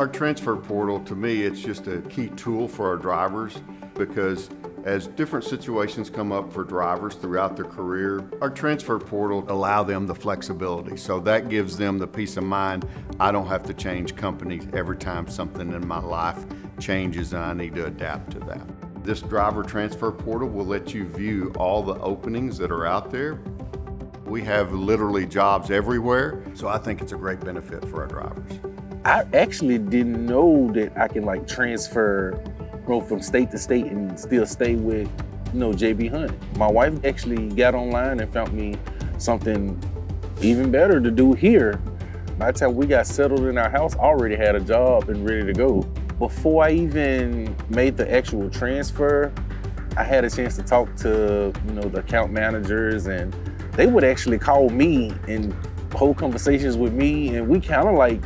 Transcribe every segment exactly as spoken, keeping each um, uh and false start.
Our transfer portal, to me, it's just a key tool for our drivers because as different situations come up for drivers throughout their career, our transfer portal allows them the flexibility. So that gives them the peace of mind. I don't have to change companies every time something in my life changes and I need to adapt to that. This driver transfer portal will let you view all the openings that are out there. We have literally jobs everywhere, so I think it's a great benefit for our drivers. I actually didn't know that I can like transfer, go from state to state and still stay with, you know, J B Hunt. My wife actually got online and found me something even better to do here. By the time we got settled in our house, I already had a job and ready to go. Before I even made the actual transfer, I had a chance to talk to, you know, the account managers, and they would actually call me and hold conversations with me, and we kind of like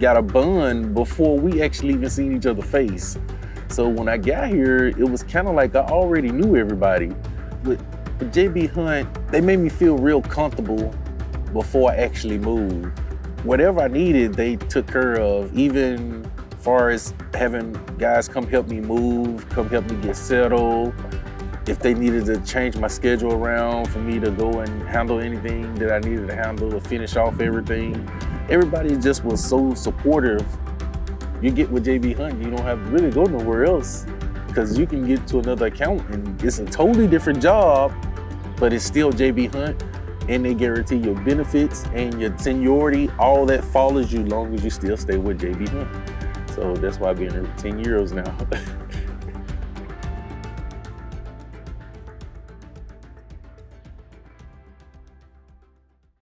got a bond before we actually even seen each other's face. So when I got here, it was kind of like I already knew everybody. But J B Hunt, they made me feel real comfortable before I actually moved. Whatever I needed, they took care of, even far as having guys come help me move, come help me get settled. If they needed to change my schedule around for me to go and handle anything that I needed to handle to finish off everything, everybody just was so supportive. You get with J B Hunt, you don't have to really go nowhere else because you can get to another account and it's a totally different job, but it's still J B Hunt, and they guarantee your benefits and your seniority, all that follows you long as you still stay with J B Hunt. So that's why I've been here ten years now.